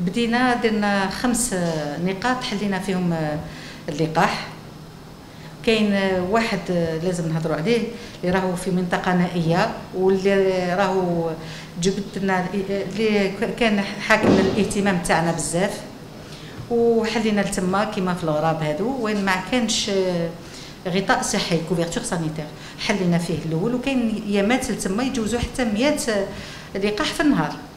بدينا درنا 5 نقاط حلينا فيهم اللقاح. كاين واحد لازم نهضروا عليه اللي راهو في منطقه نائيه واللي راهو جبدنا اللي كان حاكم الاهتمام تاعنا بزاف، وحلينا لتما كيما في الغراب هادو وين ما كانش غطاء صحي كوفيرتور سانيتير حلينا فيه الاول. وكاين يامات لتما يجوزوا حتى 100 لقاح في النهار.